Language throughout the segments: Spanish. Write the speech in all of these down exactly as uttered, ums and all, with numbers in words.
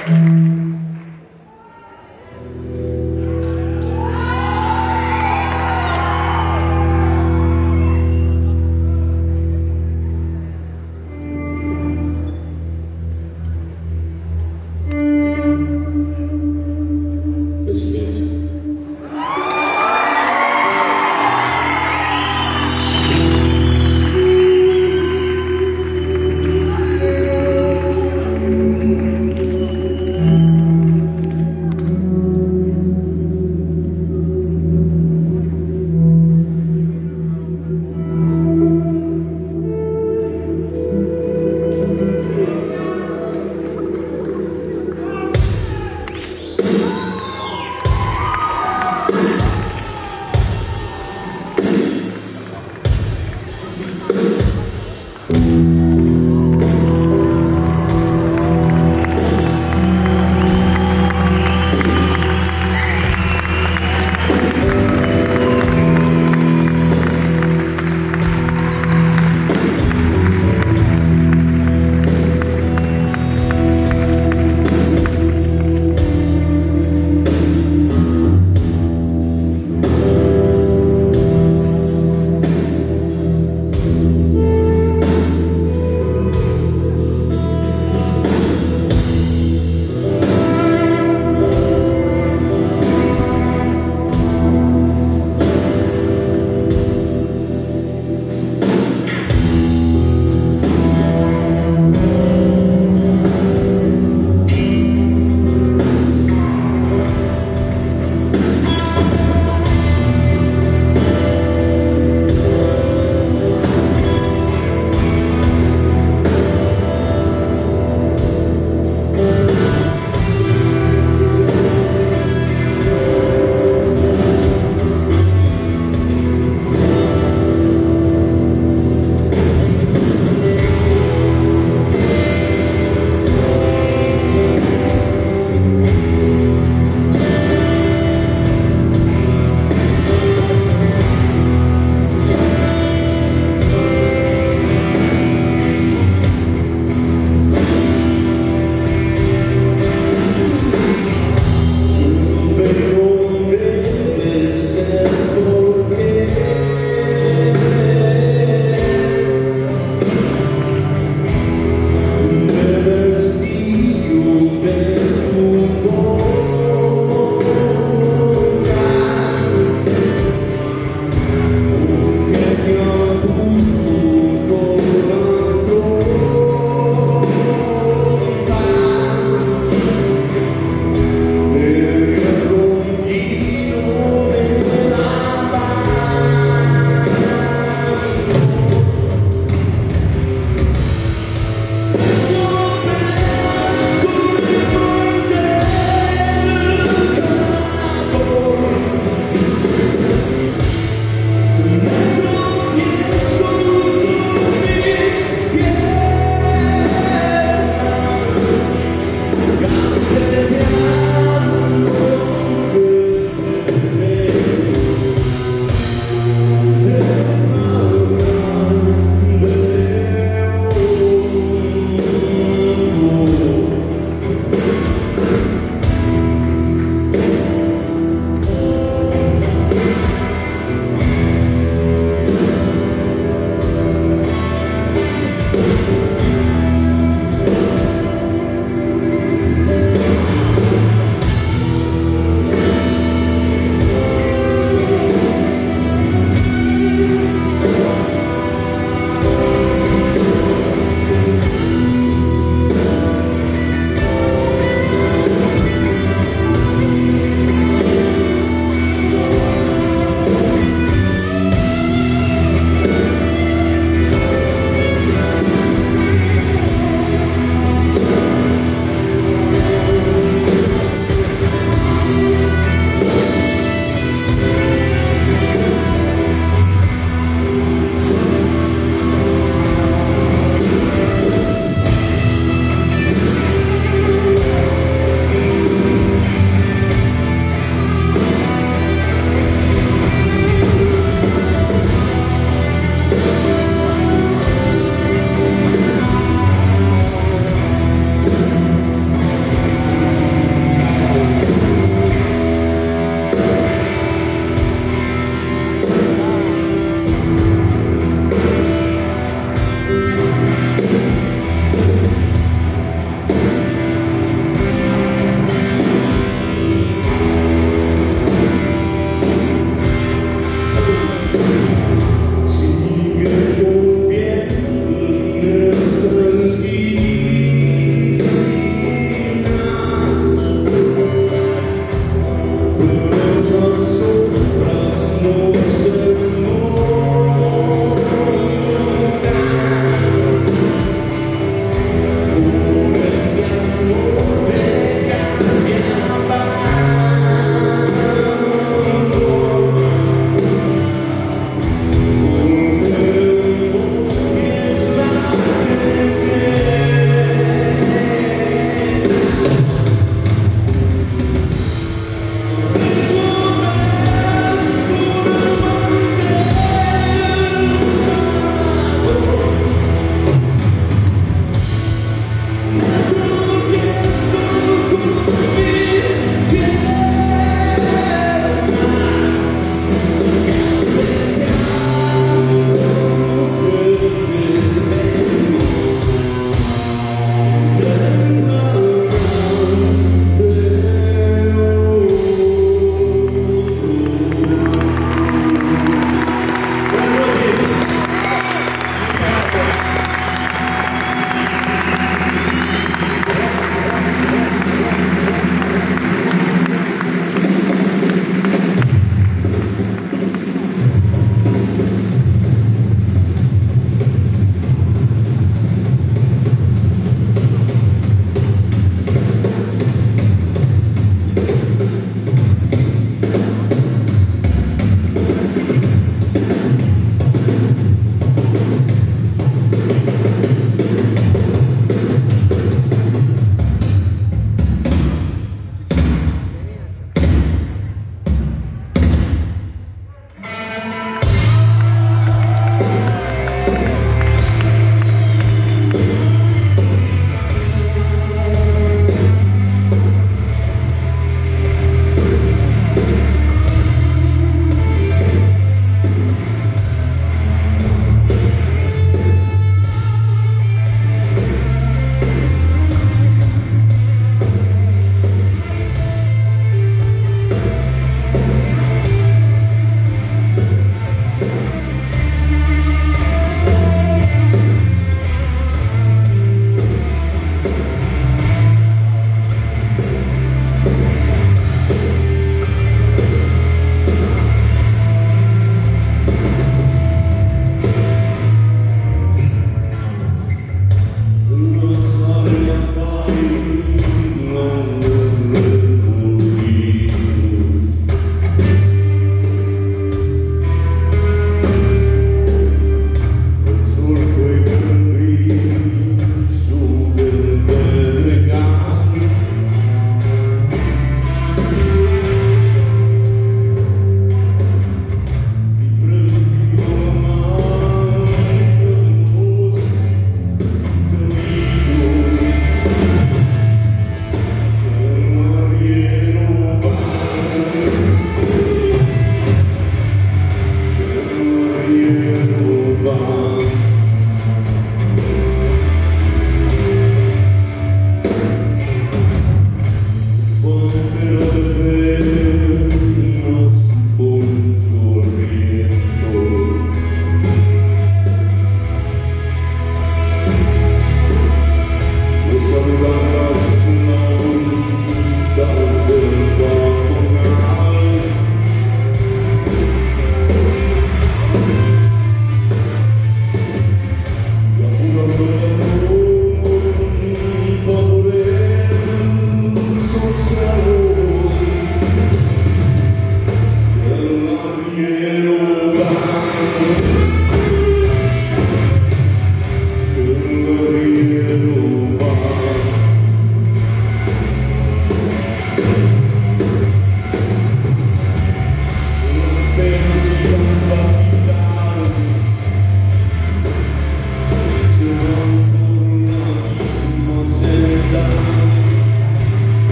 Thank you.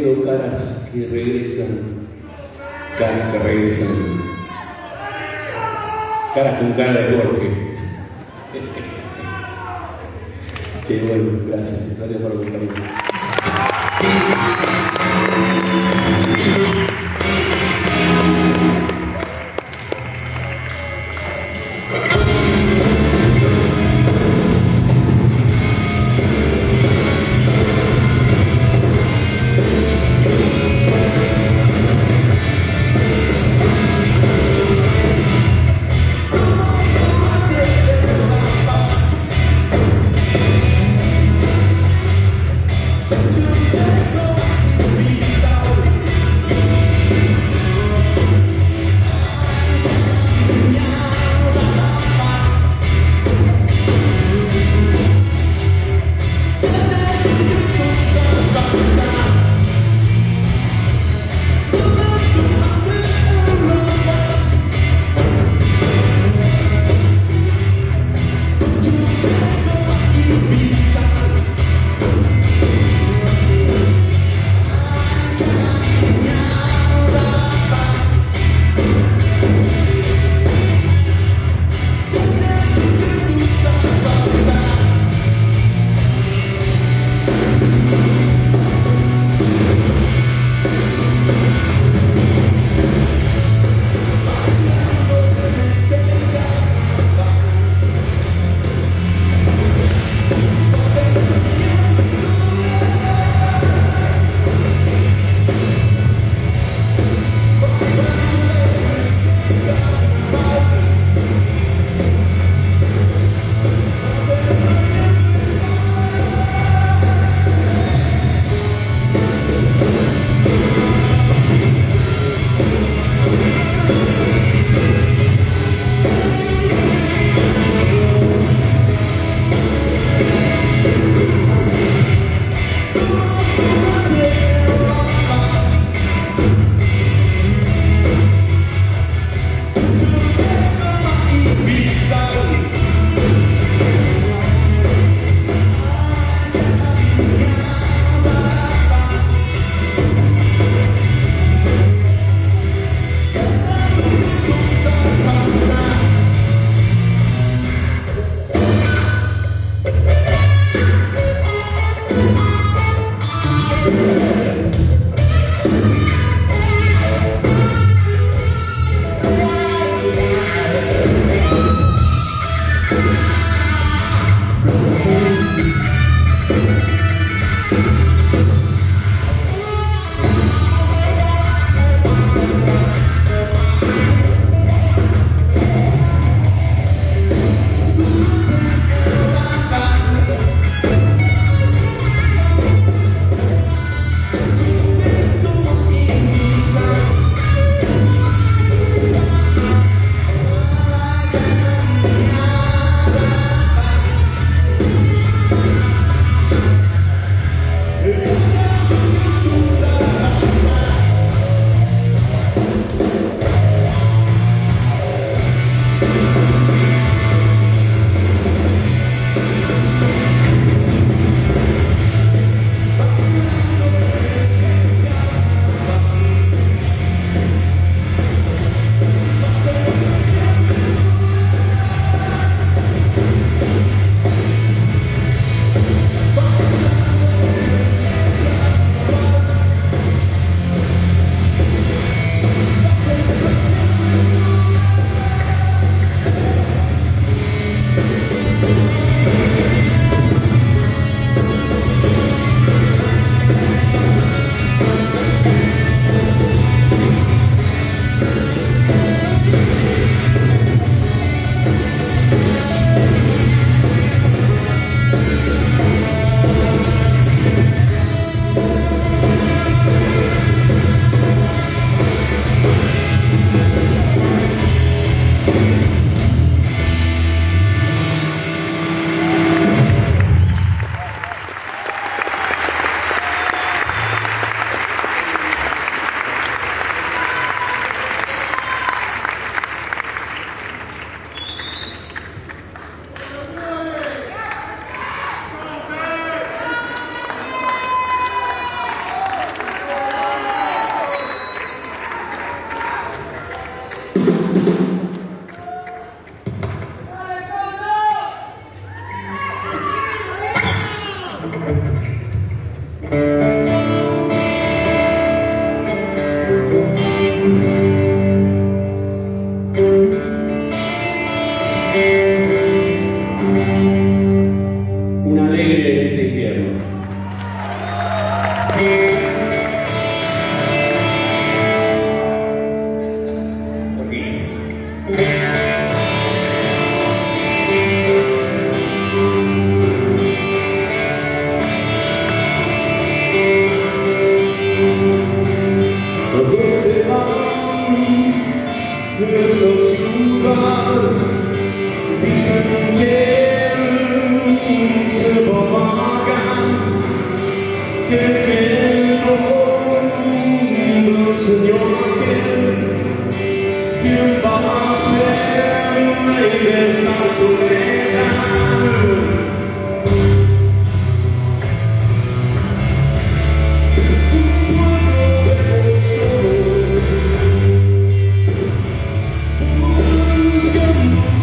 viendo caras que regresan, caras que regresan, caras con cara de Jorge. Sí, bueno, gracias, gracias por acompañarme. Thank you. esa ciudad, dicen que se vaga, que quedó el Señor aquel, quien va a ser el rey de esta soledad. Let's go.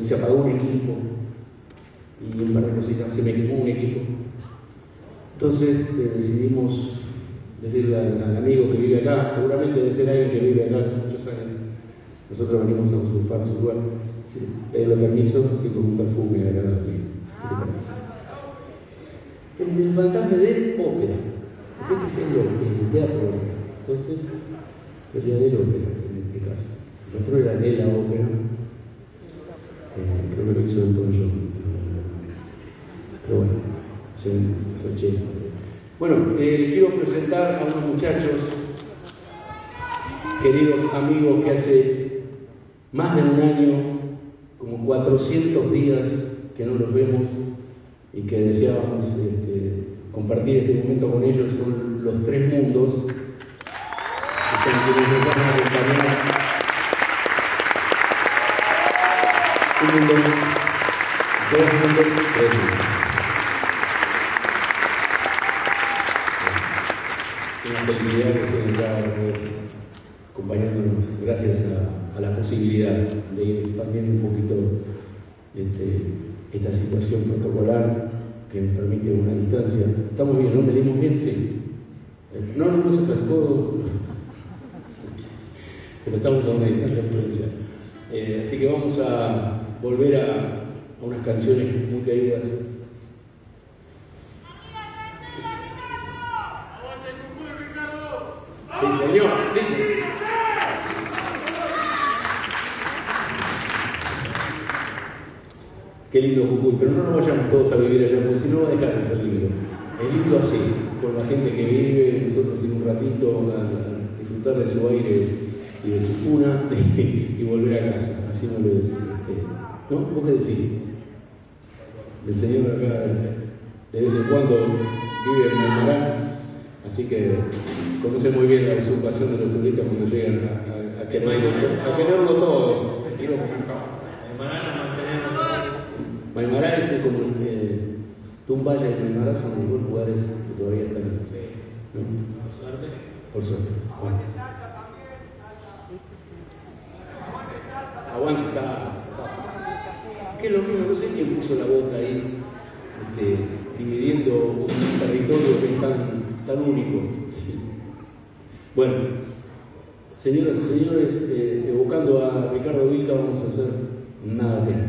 Se apagó un equipo y un par de cositas, se me quemó un equipo. Entonces eh, decidimos decirle al, al amigo que vive acá, seguramente debe ser alguien que vive acá hace muchos años, nosotros venimos a usurpar su lugar, sí, pedirle permiso, así con un perfume agradable. ¿Qué te parece? El, el fantasma de ópera, porque este es el, el teatro ópera, entonces sería del ópera en este caso. El otro era de la ópera. Creo que lo hizo el Toyo, pero bueno, se ochenta. Bueno, eh, les quiero presentar a unos muchachos, queridos amigos, que hace más de un año, como cuatrocientos días que no los vemos y que deseábamos este, compartir este momento con ellos. Son Los Tres Mundos, que son quienes nos van a acompañar. Un mundo, dos mundos, tres mundos. Una felicidad que estén acá acompañándonos, gracias a, a la posibilidad de ir expandiendo un poquito este, esta situación protocolar que nos permite una distancia. Estamos bien, ¿no? Venimos bien, sí. No nos no se trancó, pero estamos a una distancia prudencial. Eh, así que vamos a volver a, a unas canciones muy queridas. Sí, señor, sí, señor. Qué lindo Jujuy, pero no nos vayamos todos a vivir allá, porque si no va a dejar de ser lindo. Es lindo así, con la gente que vive, nosotros en un ratito vamos a disfrutar de su aire y de su cuna y volver a casa, así no lo es. Este, ¿no? ¿Vos qué decís? El señor acá de vez en cuando vive en Maimará, así que conoce muy bien la usurpación de los turistas cuando llegan a, a, a, quemarlo, a quemarlo todo. Maimará es como eh, Tumbaya y Maimará son algunos lugares que todavía están, ¿no? Por suerte. Por suerte. Bueno. Aguante esa. Que lo mismo, no sé quién puso la bota ahí, este, dividiendo un territorio que es tan, tan único. Sí. Bueno, señoras y señores, eh, evocando a Ricardo Vilca, vamos a hacer Nada Te Amo.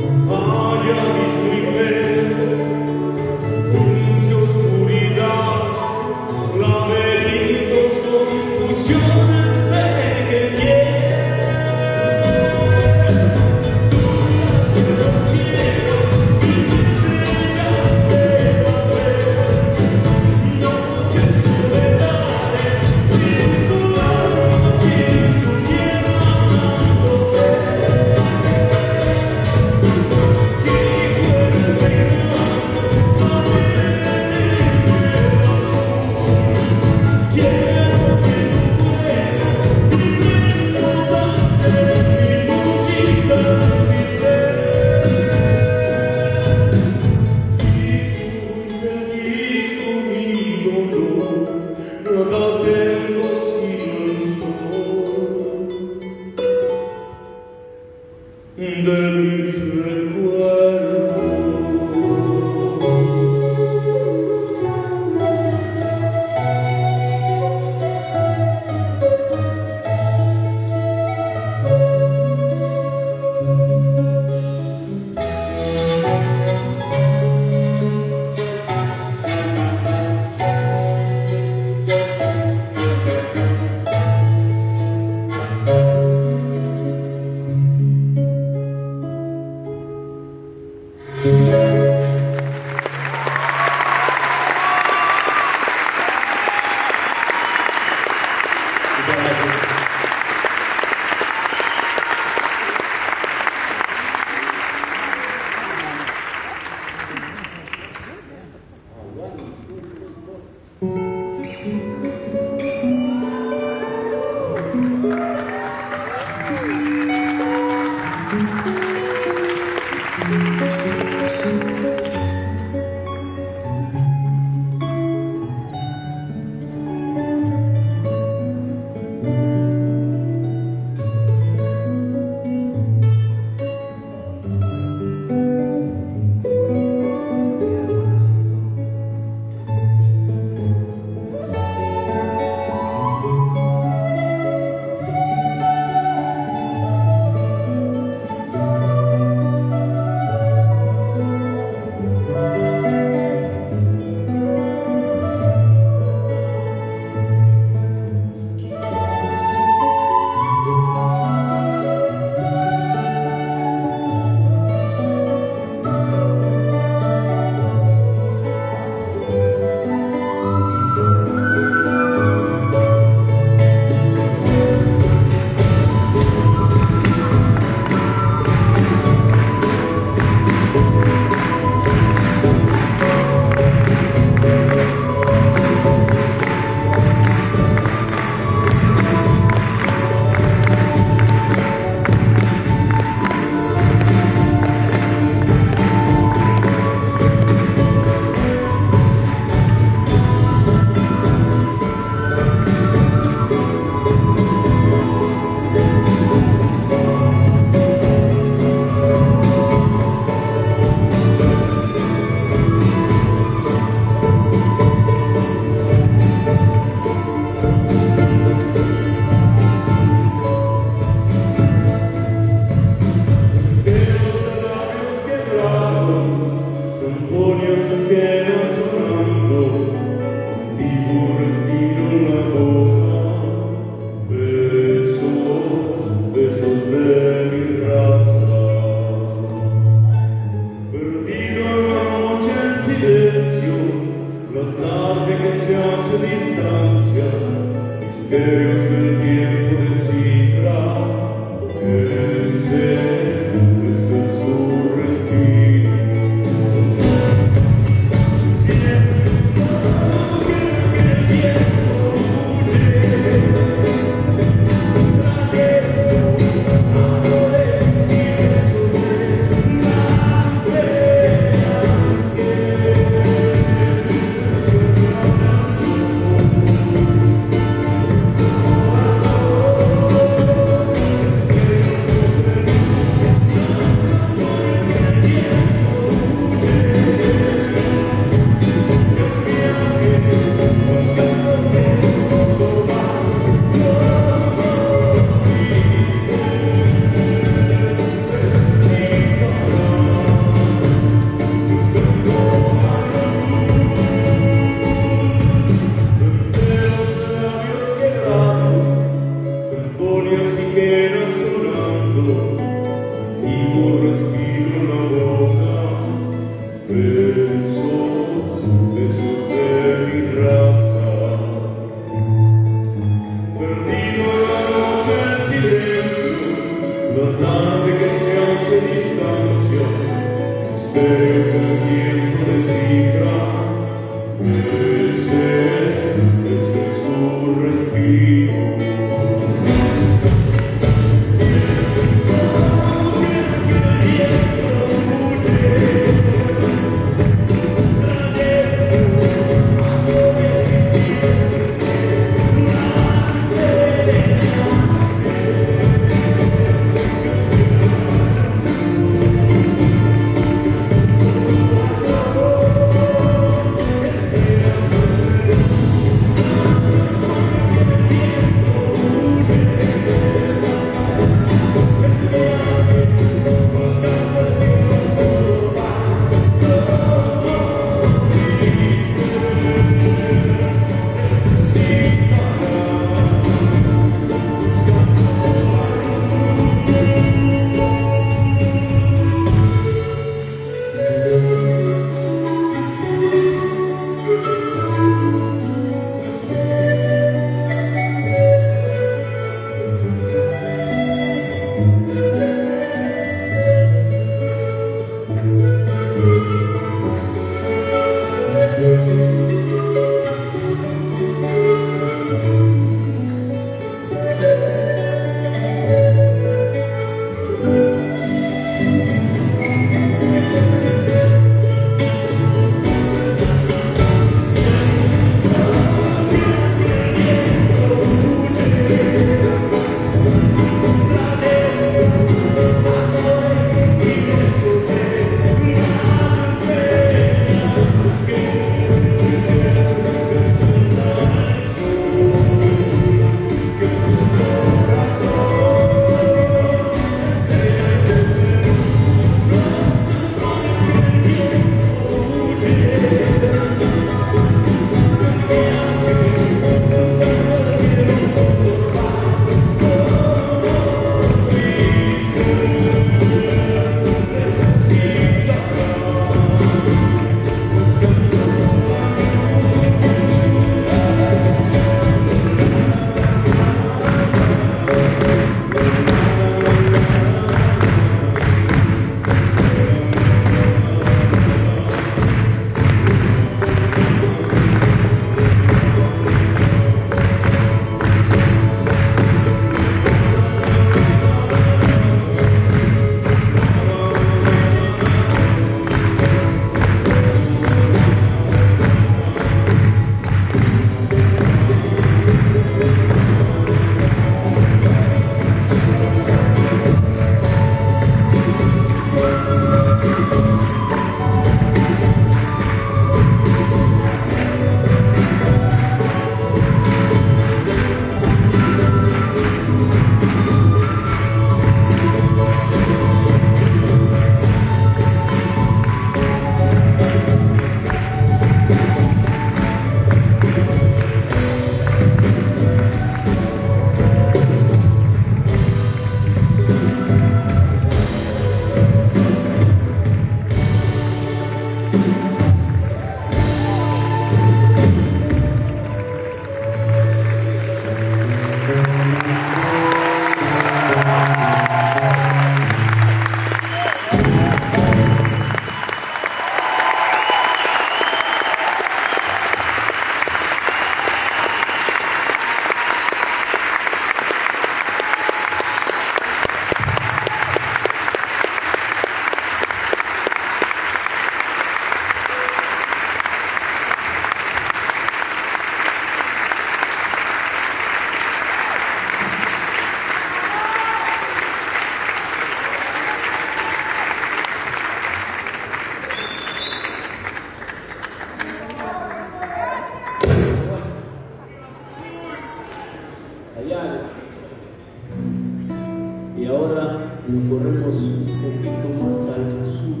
corremos un poquito más al sur.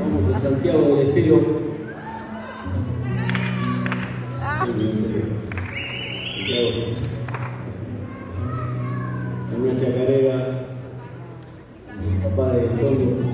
Vamos a Santiago del Estero. En una chacarera del papá de Antonio.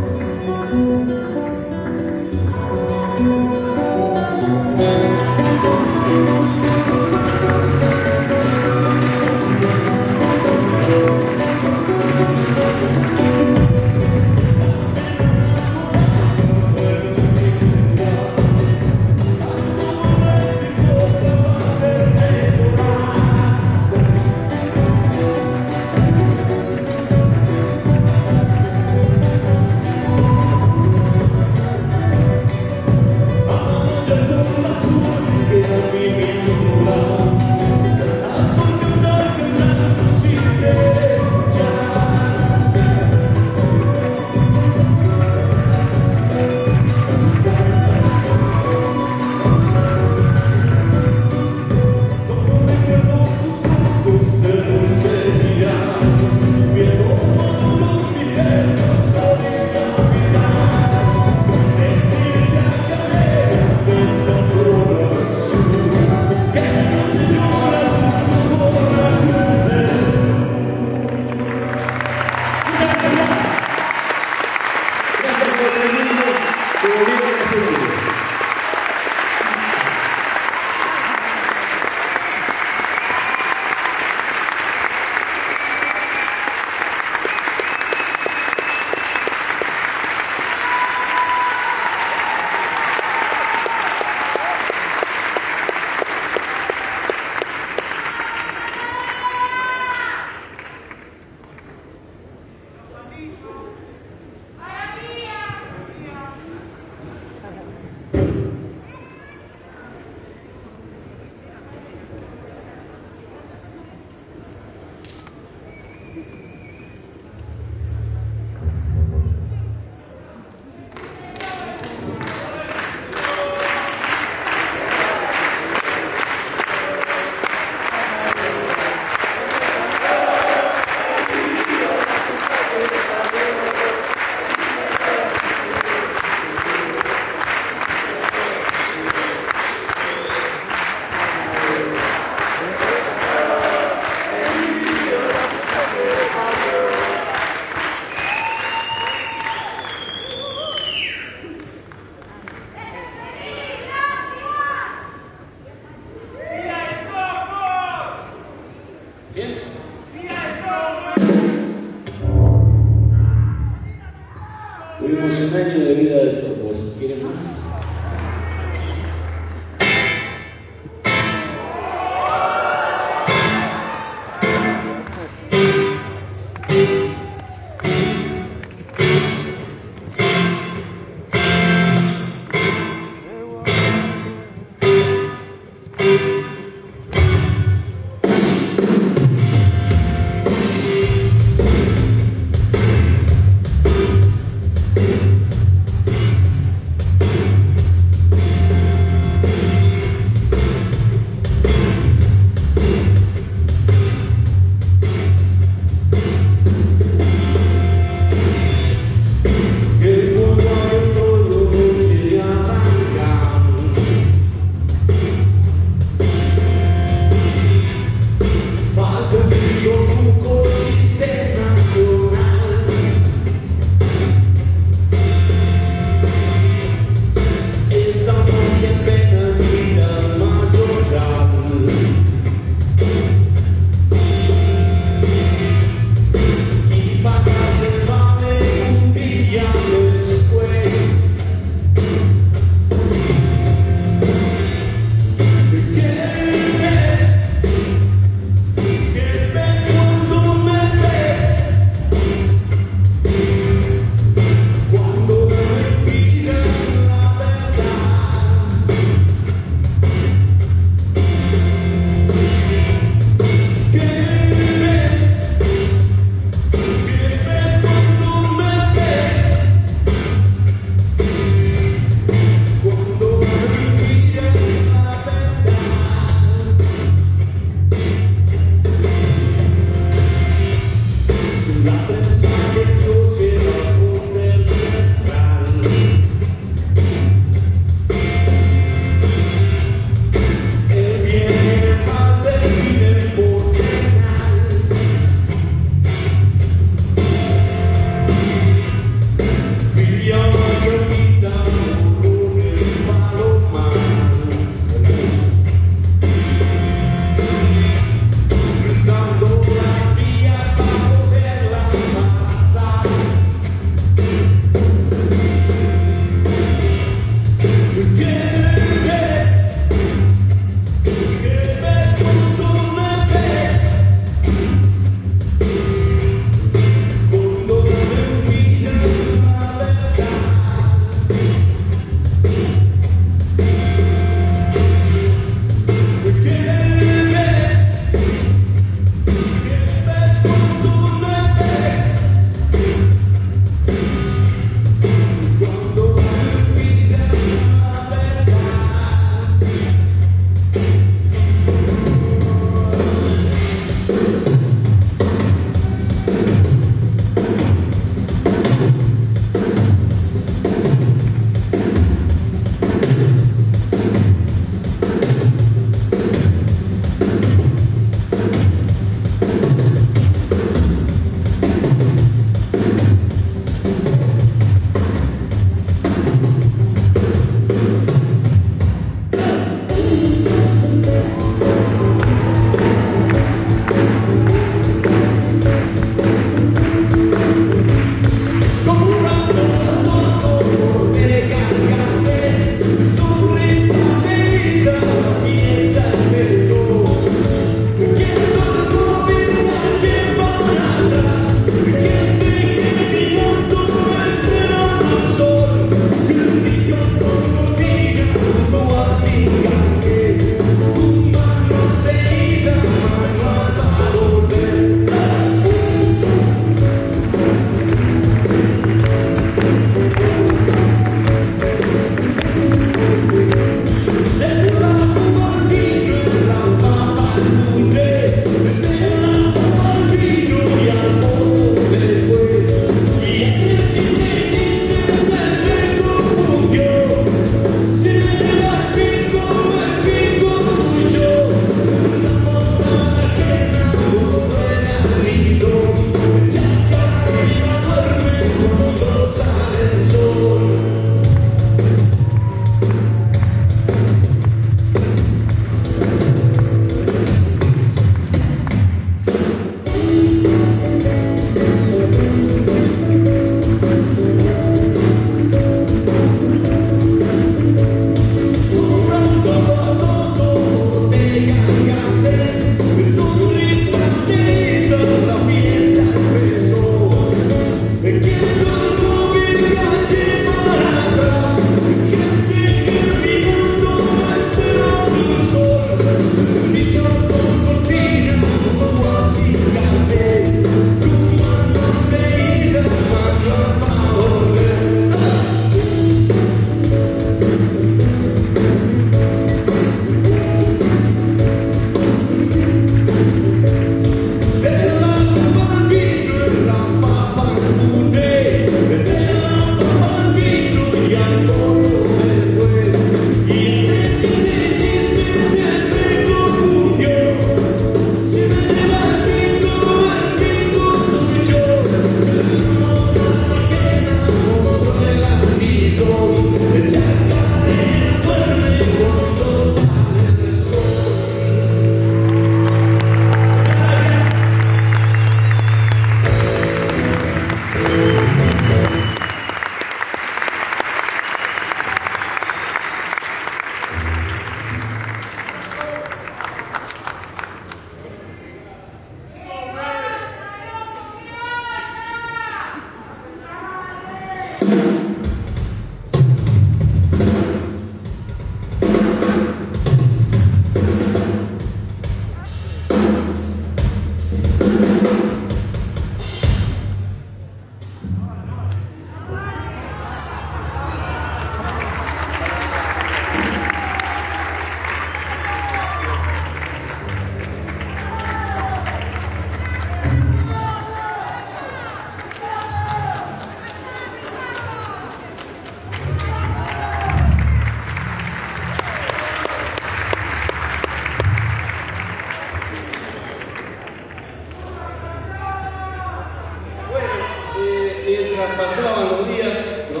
Pasaban los días, ¿no?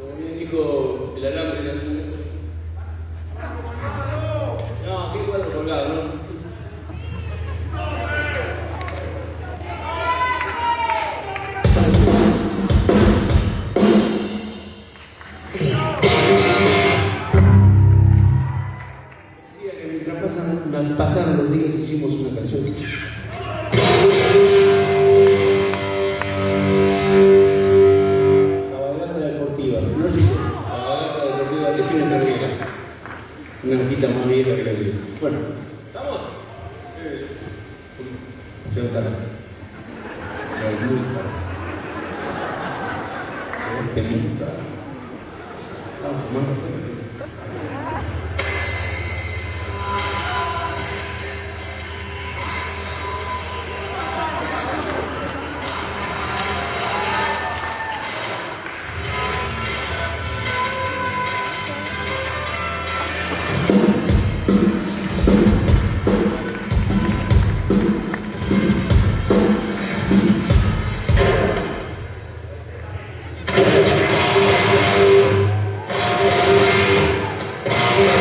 Como bien dijo el alambre de algún momento. No, qué cuadro colgado, ¿no? Decía que mientras pasaban, las pasaban los días hicimos una canción. Una hojita más vieja que la ciudad. Bueno, ¿estamos? Eh, se va tarde. Se va muy tarde. Se va este muy tarde. Estamos fumando you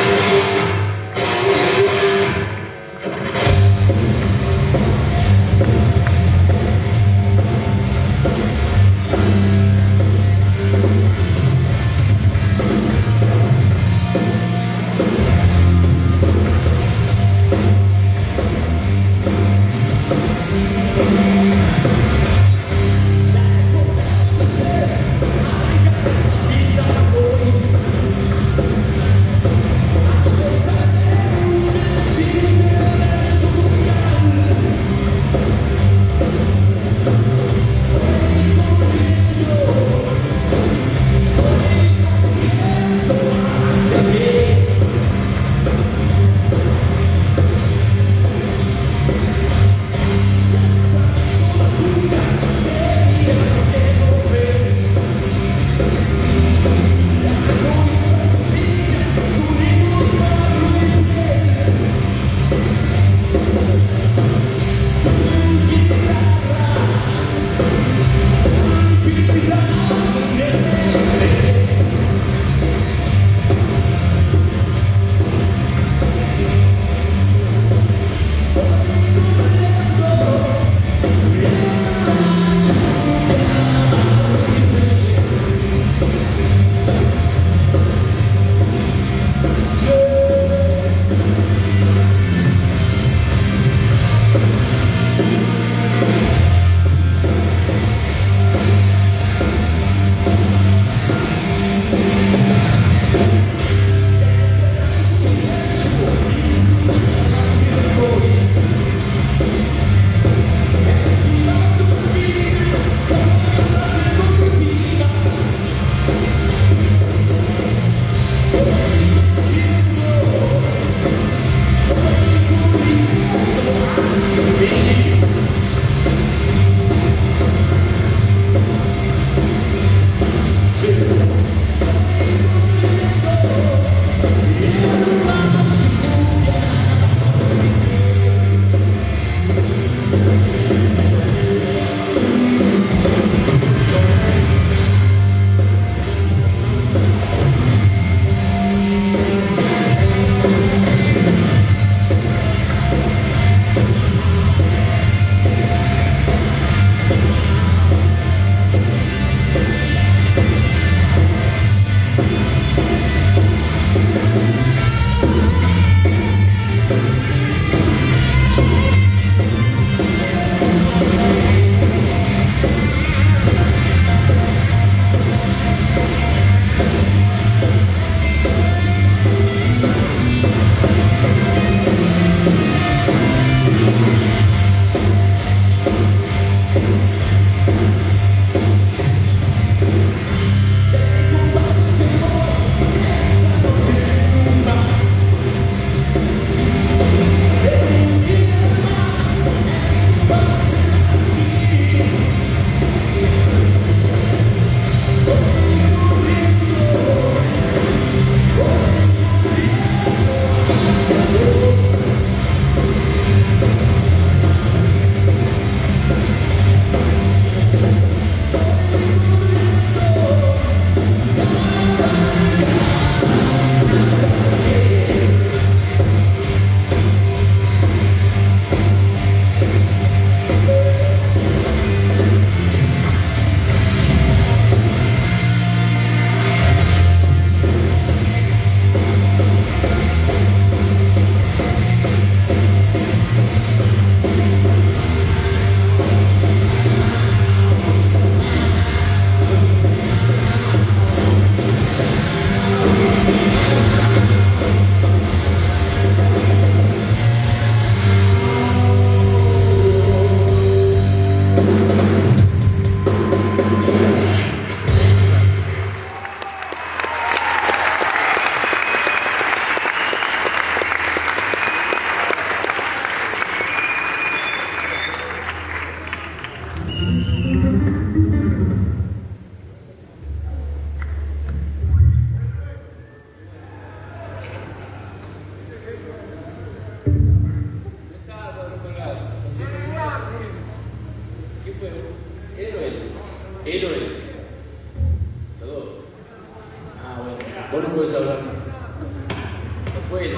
Vos no podés hablar más. Afuera.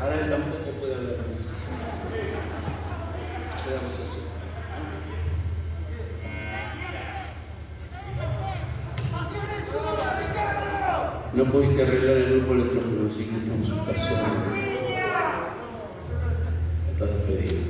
Ahora él tampoco puede hablar más. Quedamos así. No pudiste arreglar el grupo electrógeno, así que estamos, estás solo. Estás despedido.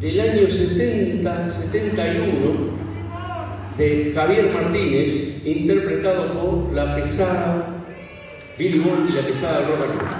del año setenta, setenta y uno de Javier Martínez, interpretado por la pesada Bilbao y la pesada Roca Cruz.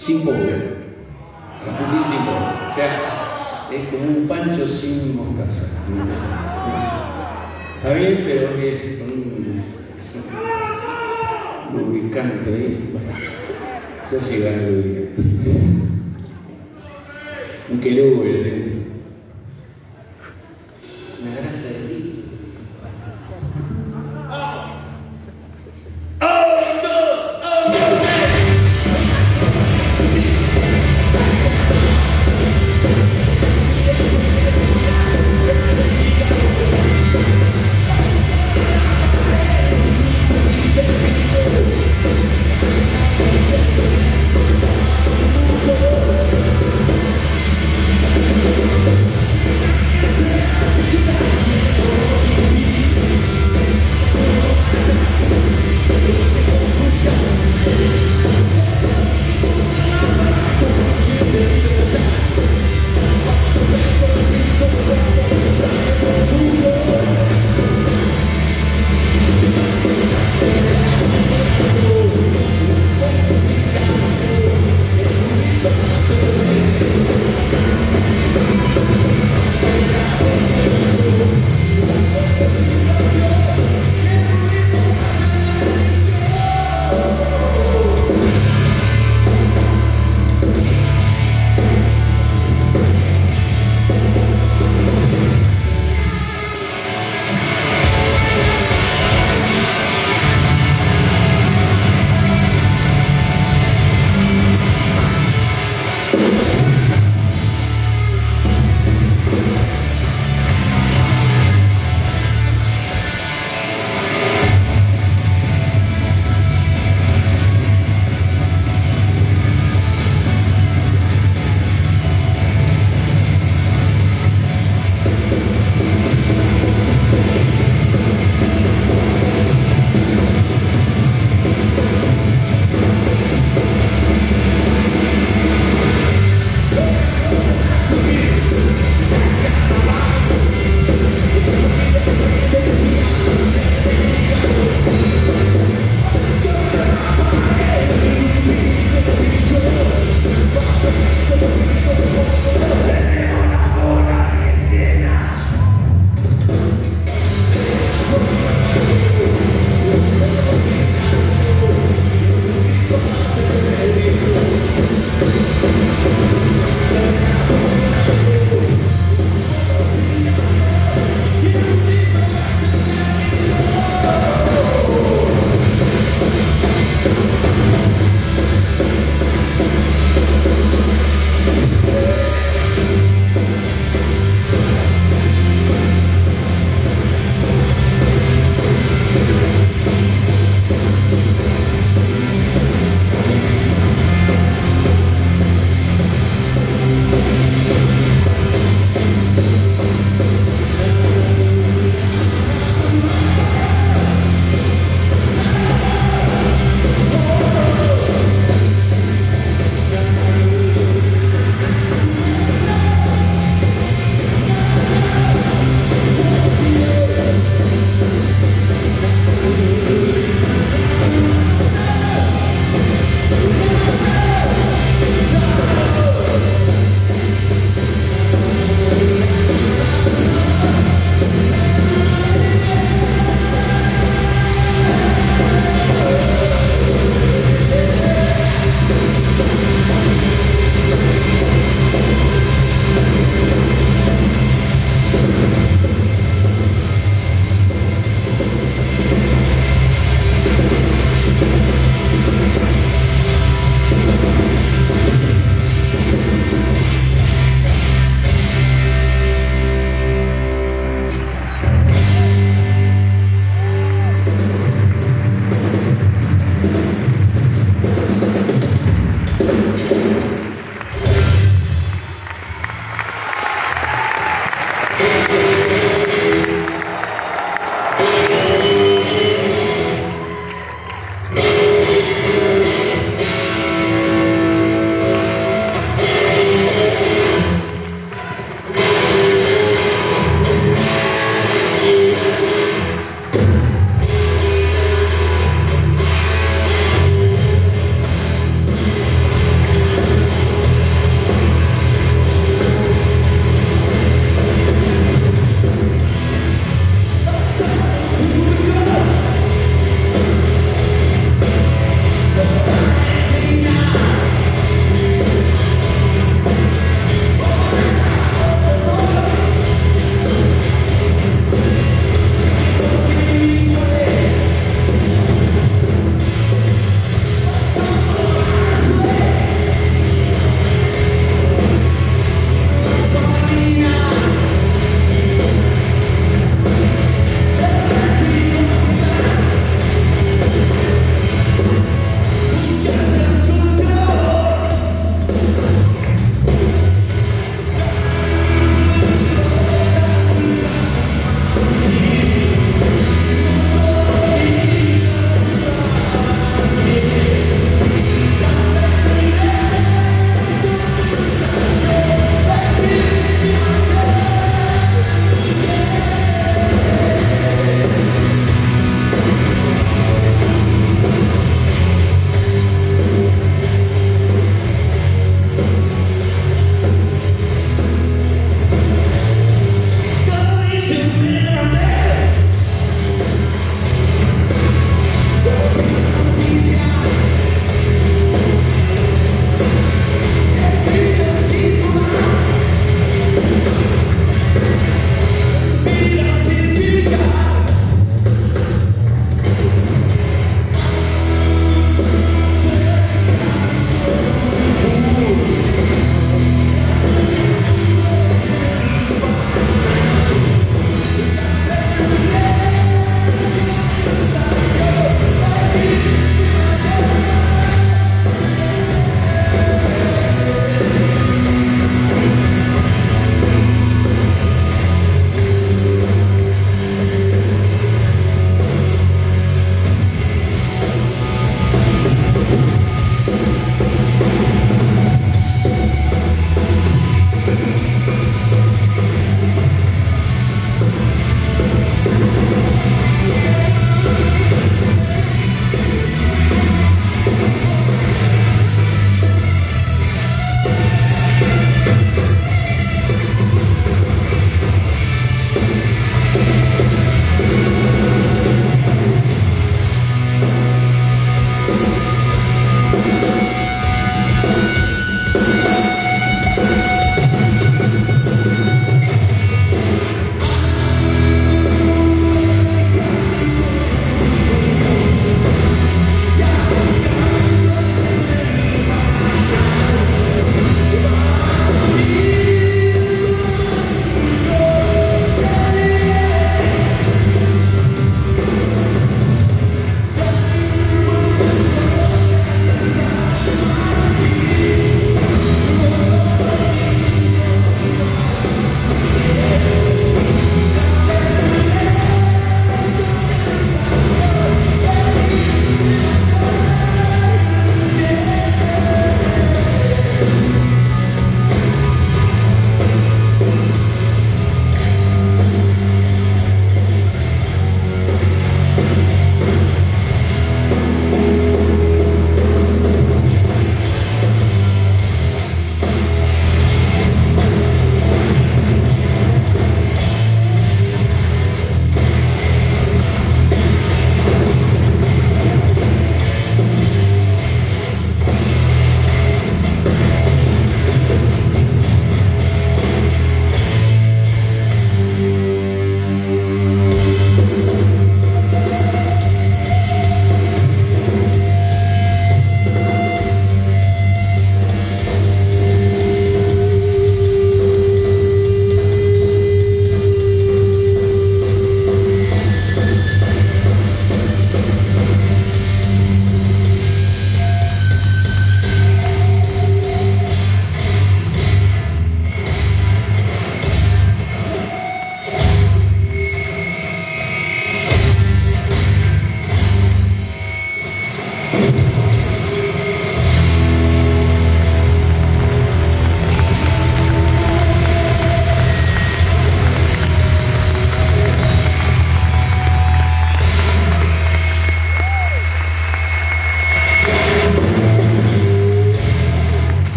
sin poder. Rasputín sin poder. O sea, es como un pancho sin mostaza. Está bien, pero es un lubricante. ¿Eh? Bueno, yo sí gano el lubricante. Un querube, ¿sí?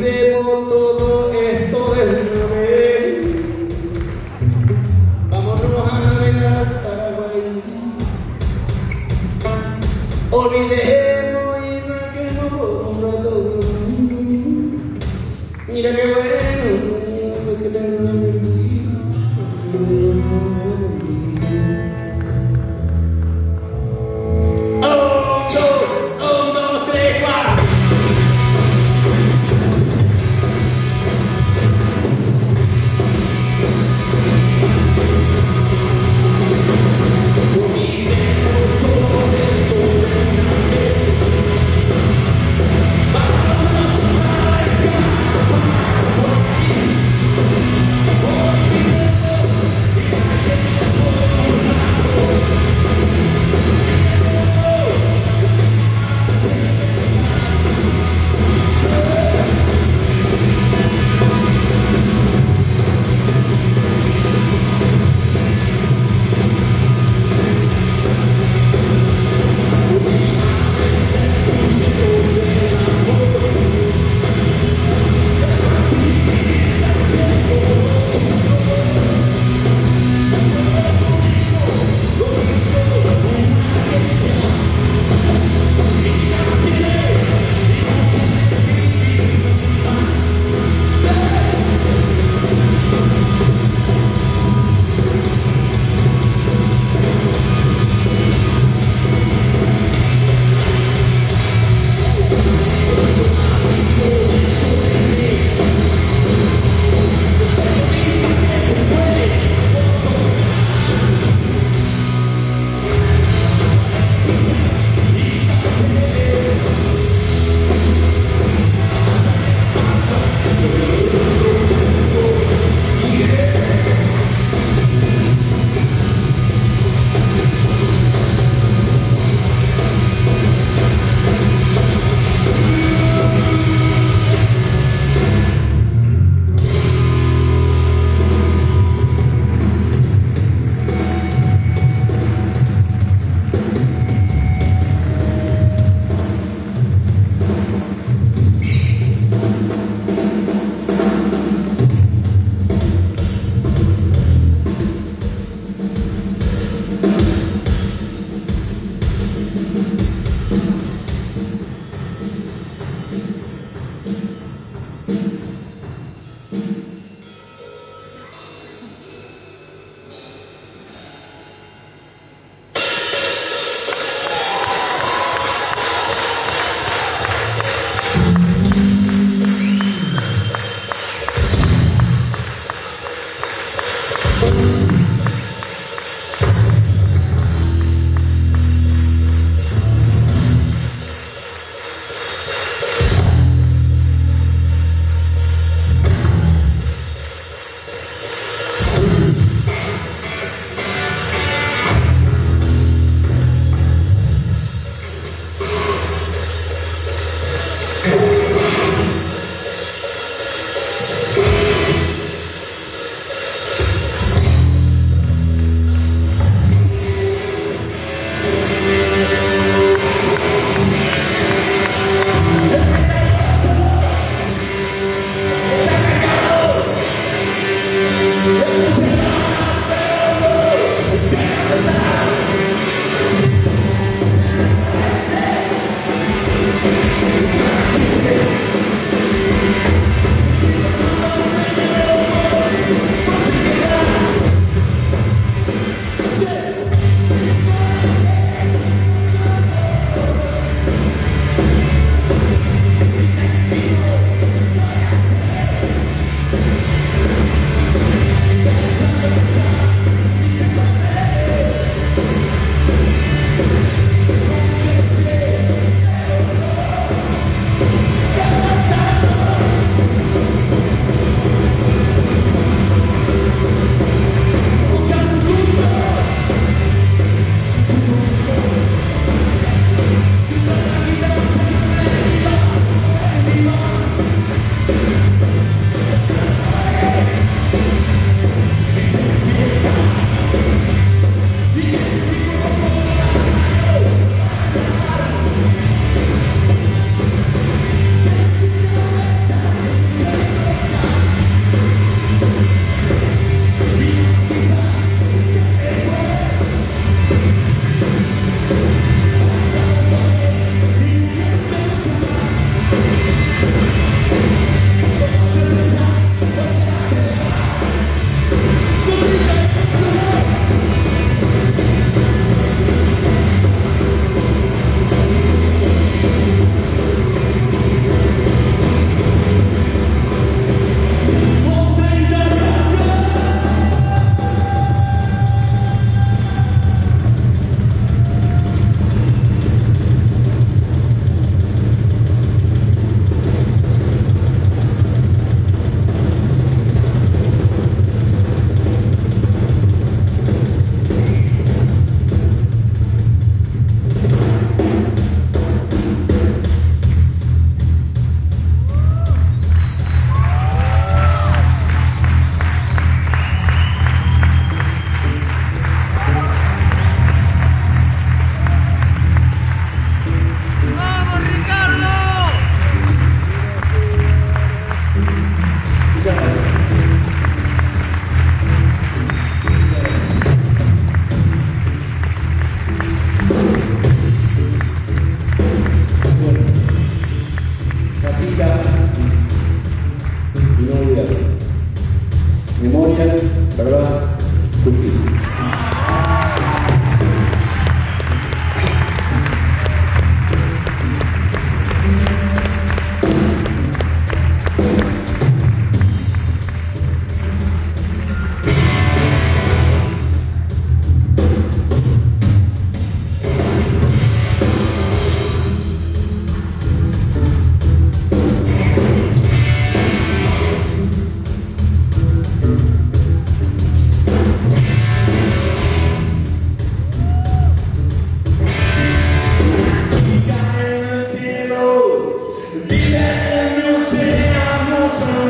olvidemos todo esto de una vez. Vámonos a navegar al Paraguay. Olvidemos y marquemos un rato. Mira qué bueno, que tenemos en el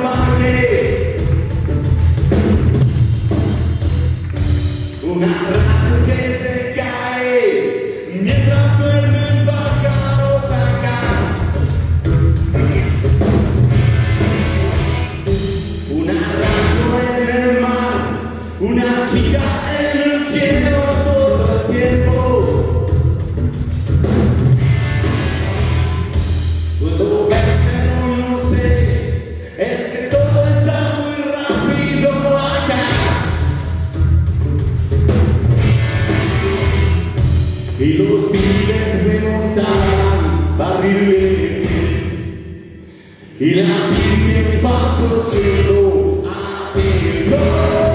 madre, una rana que se cae mientras duermen pájaros acá, una rana en el mar, una chica en el cielo todo el tiempo. Puedo ver, pero no sé, es que todo está muy rápido acá. Y los pibes me montaban barriles y la virgen pasó siendo a perdón. Yeah.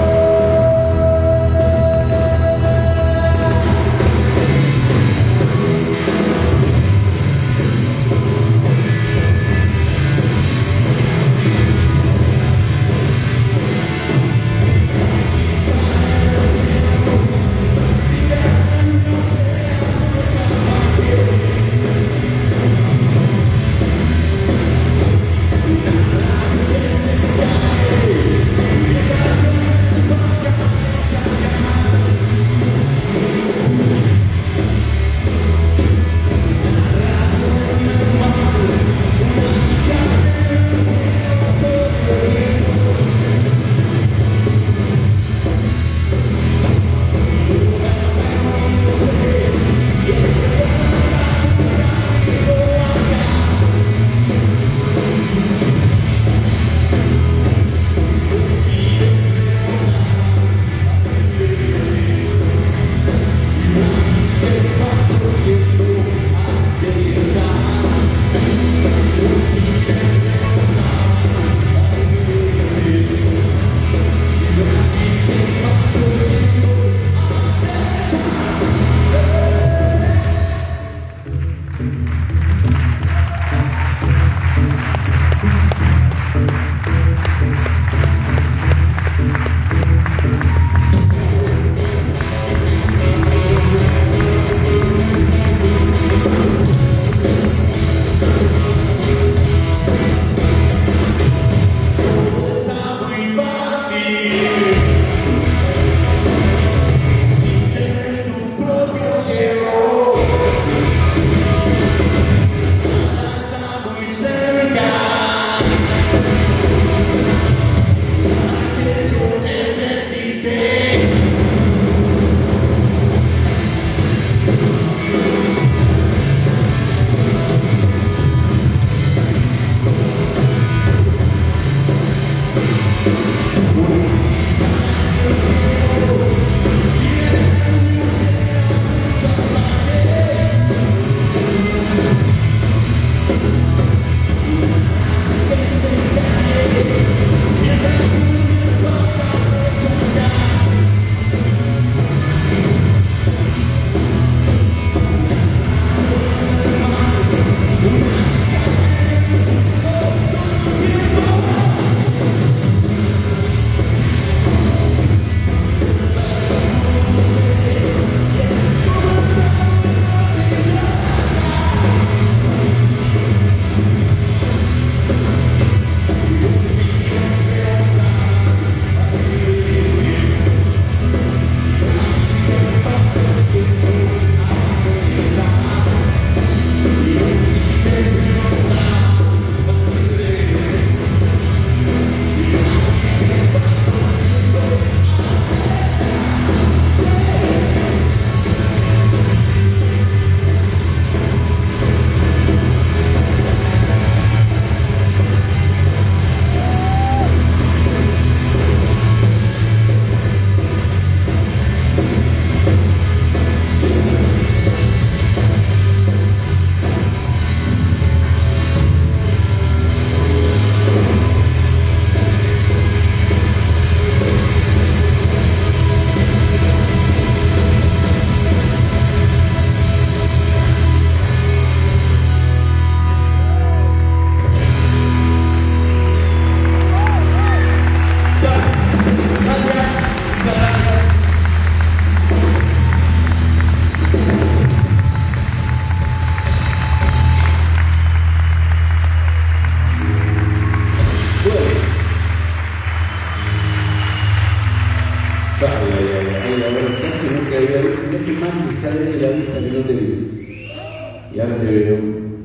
cadena de la vista que no te vi. Y ahora te veo,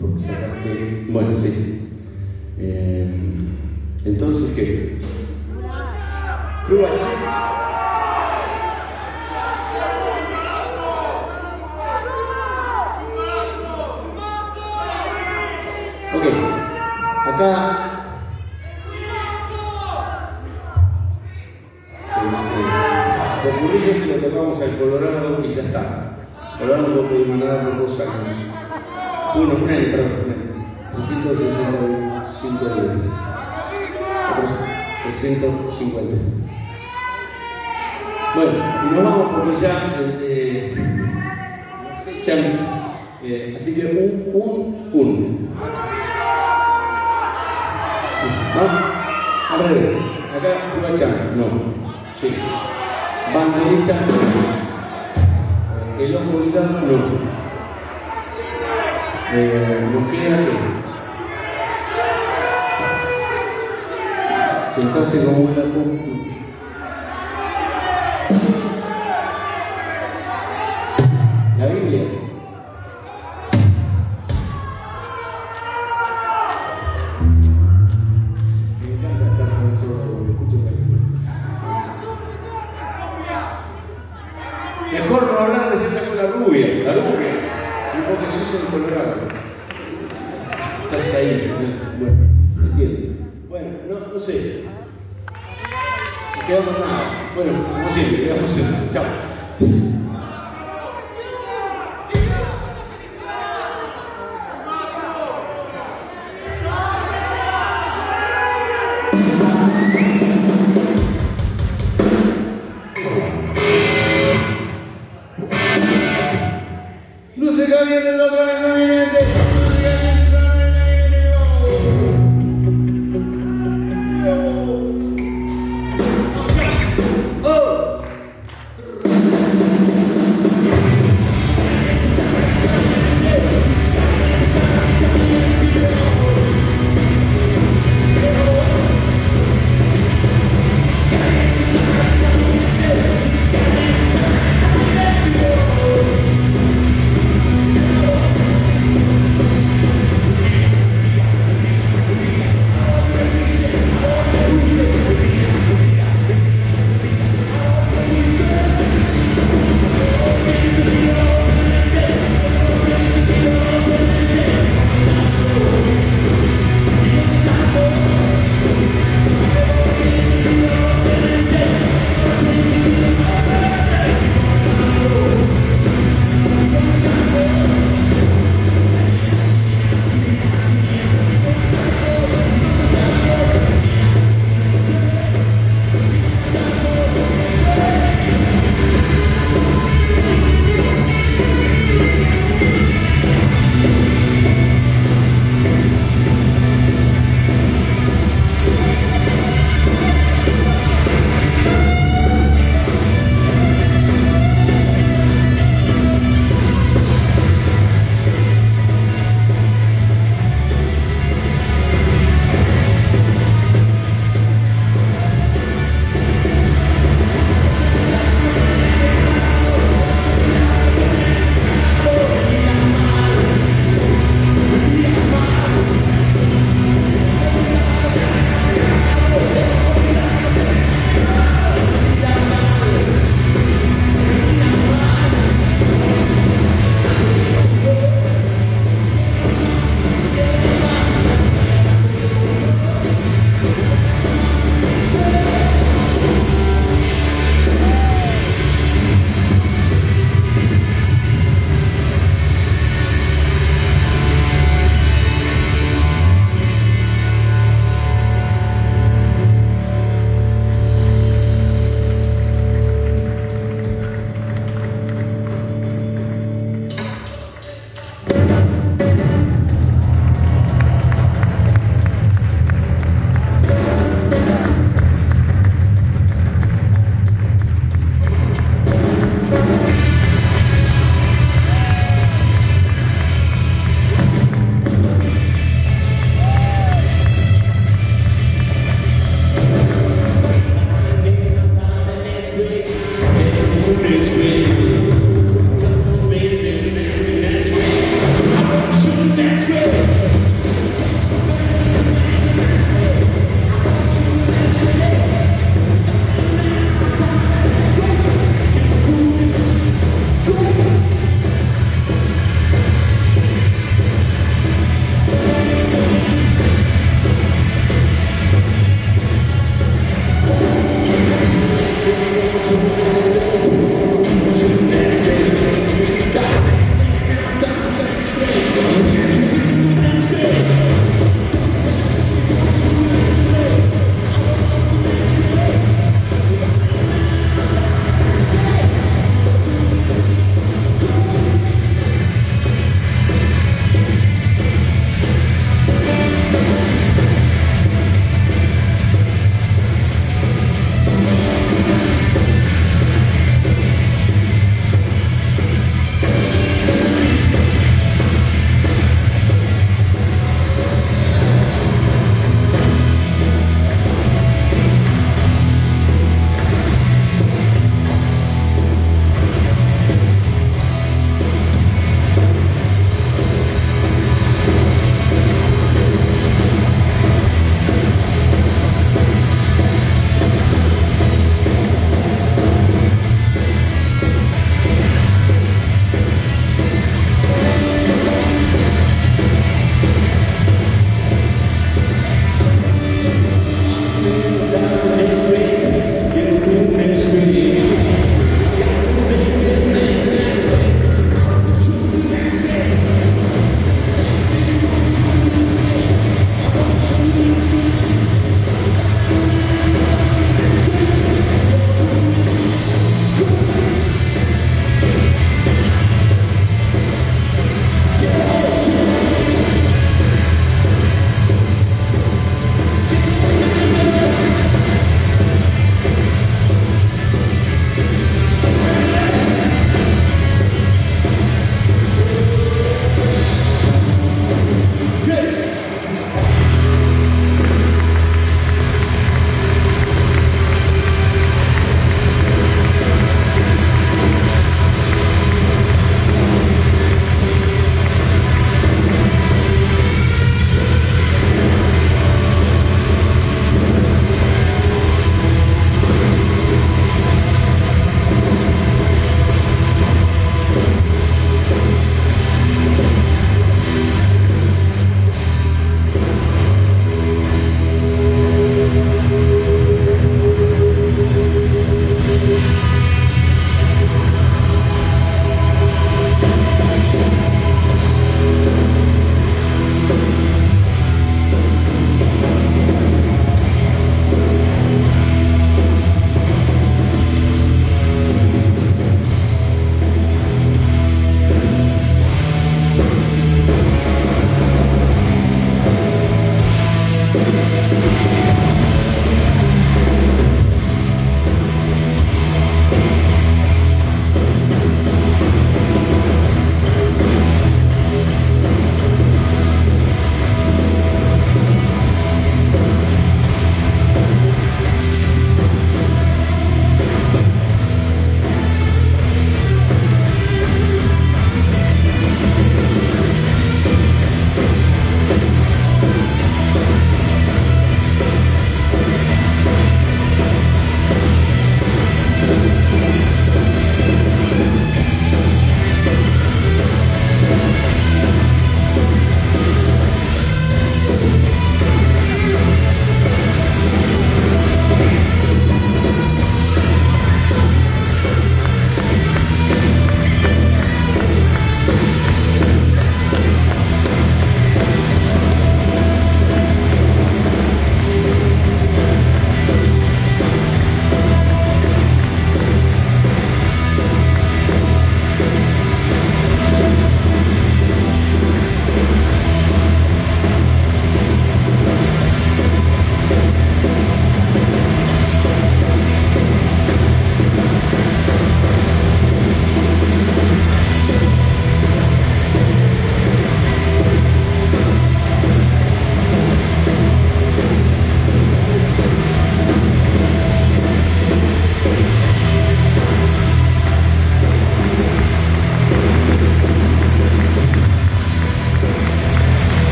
porque sacaste... Bueno, sí. Eh, entonces, ¿qué? Cruache. Ok, acá... Concurrí ya si lo tocamos al Colorado y ya está. Colorado lo pedí mandar por dos años. Uno, un año, perdón. trescientos sesenta y cinco días. trescientos cincuenta. Bueno, y nos vamos porque ya... Eh, eh, eh, así que un, un, un. ¿No? Al revés, acá Cubachán, no, sí, banderita, no. El ojo vital, no, eh, nos queda que sentaste como un lapo. La Biblia. Mejor no hablar de cierta con la rubia, la rubia. No, porque sos el Colorado. Estás ahí. Bueno, entiendo. Bueno, no, no sé. No quedamos nada. Bueno, no sé, quedamos en. Chao.